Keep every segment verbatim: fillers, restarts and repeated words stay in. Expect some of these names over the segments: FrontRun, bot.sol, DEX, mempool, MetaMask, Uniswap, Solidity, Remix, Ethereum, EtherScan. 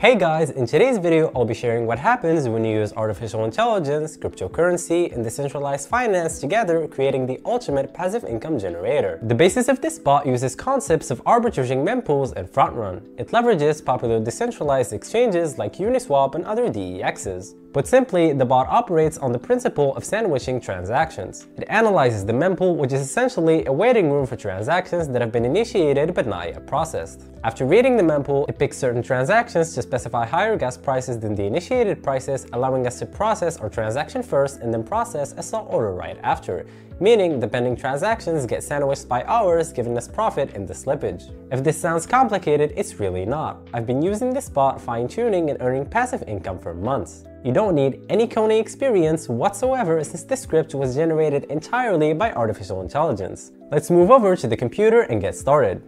Hey guys, in today's video, I'll be sharing what happens when you use artificial intelligence, cryptocurrency, and decentralized finance together, creating the ultimate passive income generator. The basis of this bot uses concepts of arbitraging mempools and FrontRun. It leverages popular decentralized exchanges like Uniswap and other D E Xs. Put simply, the bot operates on the principle of sandwiching transactions. It analyzes the mempool, which is essentially a waiting room for transactions that have been initiated but not yet processed. After reading the mempool, it picks certain transactions to specify higher gas prices than the initiated prices, allowing us to process our transaction first and then process a sell order right after, meaning the pending transactions get sandwiched by ours, giving us profit in the slippage. If this sounds complicated, it's really not. I've been using this bot, fine-tuning and earning passive income for months. You don't need any coding experience whatsoever since this script was generated entirely by artificial intelligence. Let's move over to the computer and get started.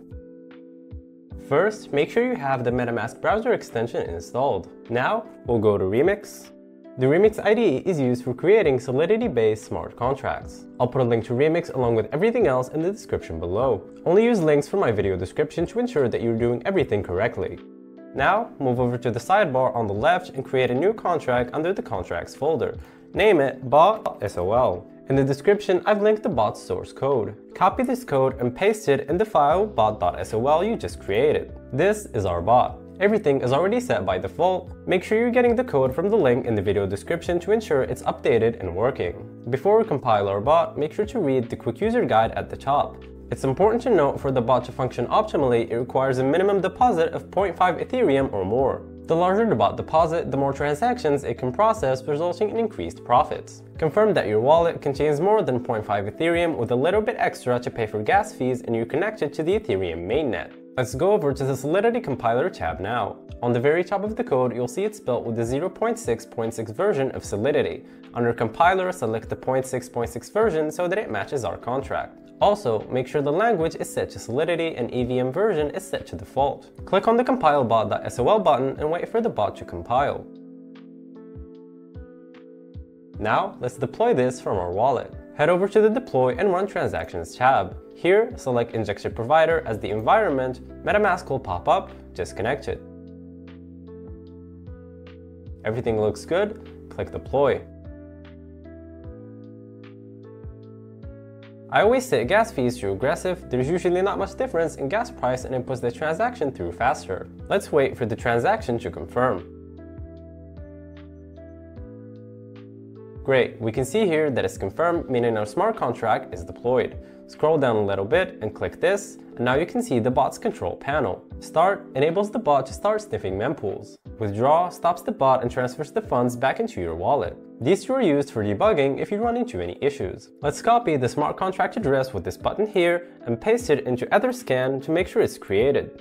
First, make sure you have the MetaMask browser extension installed. Now, we'll go to Remix. The Remix I D E is used for creating Solidity-based smart contracts. I'll put a link to Remix along with everything else in the description below. Only use links from my video description to ensure that you're doing everything correctly. Now, move over to the sidebar on the left and create a new contract under the Contracts folder. Name it bot.sol. In the description, I've linked the bot's source code. Copy this code and paste it in the file bot.sol you just created. This is our bot. Everything is already set by default. Make sure you're getting the code from the link in the video description to ensure it's updated and working. Before we compile our bot, make sure to read the quick user guide at the top. It's important to note, for the bot to function optimally, it requires a minimum deposit of zero point five Ethereum or more. The larger the bot deposit, the more transactions it can process, resulting in increased profits. Confirm that your wallet contains more than zero point five Ethereum with a little bit extra to pay for gas fees, and you're connected to the Ethereum mainnet. Let's go over to the Solidity compiler tab now. On the very top of the code, you'll see it's built with the zero point six point six version of Solidity. Under compiler, select the zero point six point six version so that it matches our contract. Also, make sure the language is set to Solidity and E V M version is set to default. Click on the compile bot.sol button and wait for the bot to compile. Now, let's deploy this from our wallet. Head over to the Deploy and Run Transactions tab. Here, select Injection Provider as the environment. MetaMask will pop up, just connect it. Everything looks good, click Deploy. I always set gas fees to aggressive. There's usually not much difference in gas price and it puts the transaction through faster. Let's wait for the transaction to confirm. Great, we can see here that it's confirmed, meaning our smart contract is deployed. Scroll down a little bit and click this, and now you can see the bot's control panel. Start enables the bot to start sniffing mempools. Withdraw stops the bot and transfers the funds back into your wallet. These two are used for debugging if you run into any issues. Let's copy the smart contract address with this button here and paste it into EtherScan to make sure it's created.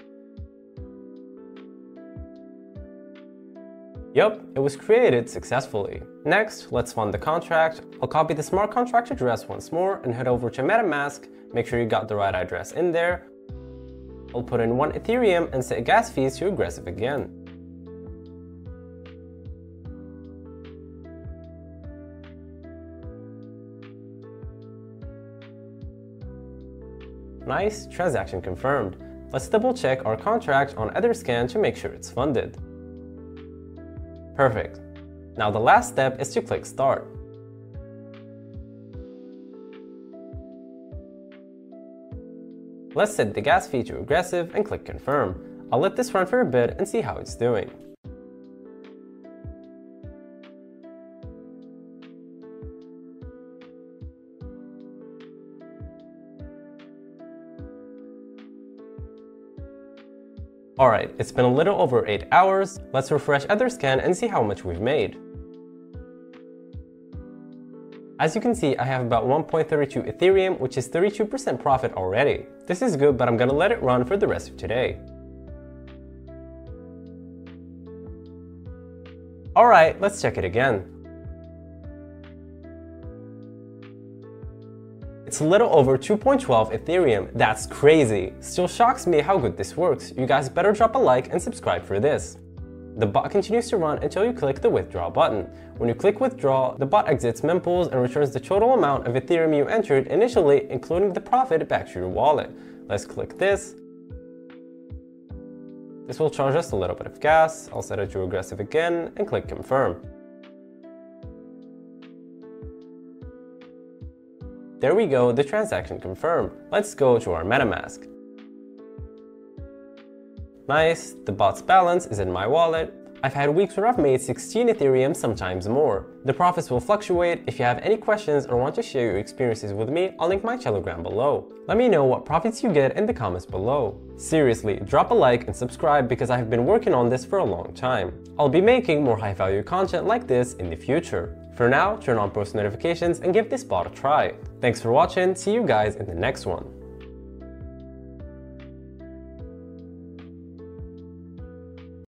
Yep, it was created successfully. Next, let's fund the contract. I'll copy the smart contract address once more and head over to MetaMask. Make sure you got the right address in there. I'll put in one Ethereum and set gas fees to aggressive again. Nice, transaction confirmed. Let's double check our contract on EtherScan to make sure it's funded. Perfect. Now the last step is to click Start. Let's set the gas fee to aggressive and click Confirm. I'll let this run for a bit and see how it's doing. Alright, it's been a little over eight hours. Let's refresh EtherScan and see how much we've made. As you can see, I have about one point three two Ethereum, which is thirty-two percent profit already. This is good, but I'm gonna let it run for the rest of today. Alright, let's check it again. It's a little over two point one two Ethereum. That's crazy. Still shocks me how good this works. You guys better drop a like and subscribe for this. The bot continues to run until you click the withdraw button. When you click withdraw, the bot exits mempools and returns the total amount of Ethereum you entered initially, including the profit, back to your wallet. Let's click this. This will charge us a little bit of gas. I'll set it to aggressive again and click confirm. There we go, the transaction confirmed. Let's go to our MetaMask. Nice, the bot's balance is in my wallet. I've had weeks where I've made sixteen Ethereum, sometimes more. The profits will fluctuate. If you have any questions or want to share your experiences with me, I'll link my Telegram below. Let me know what profits you get in the comments below. Seriously, drop a like and subscribe because I've been working on this for a long time. I'll be making more high-value content like this in the future. For now, turn on post notifications and give this bot a try. Thanks for watching, see you guys in the next one.